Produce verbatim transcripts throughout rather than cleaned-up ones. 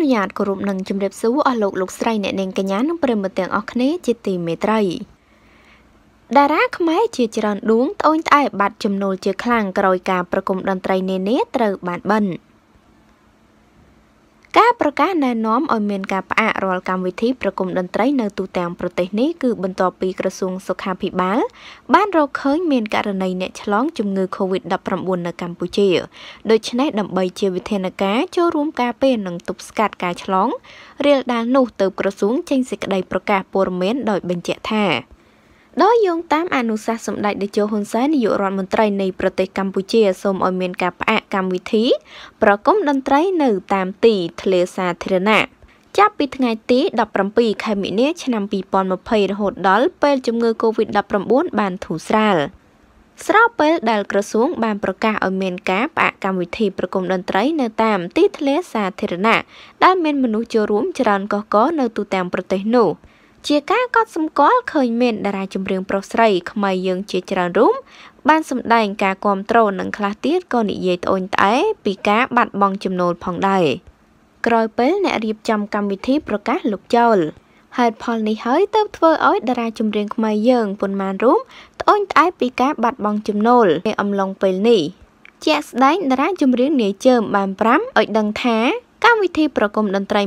អនុញ្ញាតគោរពនឹងជម្រាបសួរអស់លោកលោកស្រីអ្នកនាងកញ្ញានិងប្រិយមិត្តទាំងអស់គ្នាជាទីមេត្រី តារាខ្មែរជាច្រើនដួងត្អូញត្អែរបាត់ចំនួនជាខ្លាំងក្រោយការប្រគំតន្ត្រីនានាត្រូវបានបិណ្ឌការប្រកាសណែនាំឲ្យមានការផ្អាករាល់កម្មវិធីប្រគំតន្ត្រីនៅទូទាំងប្រទេសនេះគឺបន្ទាប់ពីក្រសួងសុខាភិបាលបានរកឃុនមានករណីអ្នកឆ្លងជំងឺ កូវីដ ដប់ប្រាំប៊ុន នៅកម្ពុជា ដូច្នេះដើម្បីជាវិធានការចូលរួមការពារនិងទប់ស្កាត់ការឆ្លងរាលដាលនោះទើបក្រសួងចេញសេចក្តីប្រកាសព័ត៌មានដោយបញ្ជាក់ថា ដោយយោងតាមអនុសាសន៍សម្ដេចនាយករដ្ឋមន្ត្រីនៃប្រទេសកម្ពុជា ស្របពេលដែលក្រសួងបានប្រកាសឲ្យមានការផ្អាកកម្មវិធីប្រគំតន្ត្រីនៅតាមទីធ្លាសាធារណៈដែលមានមនុស្សចូលរួមច្រើនកុះករនៅទូទាំងប្រទេសនោះជាការកត់សម្គាល់ឃើញមានតារាចម្រៀងប្រុសស្រីខ្មែរយើងជាច្រើនរូបបានសម្ដែងការគាំទ្រនិងខ្លះទៀតក៏និយាយត្អូញត្អែរពីការបាត់បង់ចំណូលផងដែរ ក្រោយពេលអ្នករៀបចំកម្មវិធីប្រកាសលោកចល កូវីដដប់ប្រាំប៊ុន ចាជាការពិតណាស់បងប្អូនវីរុសកូវីដដប់ប្រាំប៊ុន ចាហើយតេតងនឹងព័ត៌មាននេះដែរក៏សូមបញ្ចប់តែត្រឹមនេះអរគុណបងប្អូនទាំងអស់គ្នាសូមចុច Subscribe និងរូបកណ្ដឹងដើម្បីទទួលបានព័ត៌មានថ្មីៗ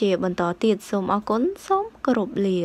ជាបន្តទៀតសូមអរគុណសូមគោរពលា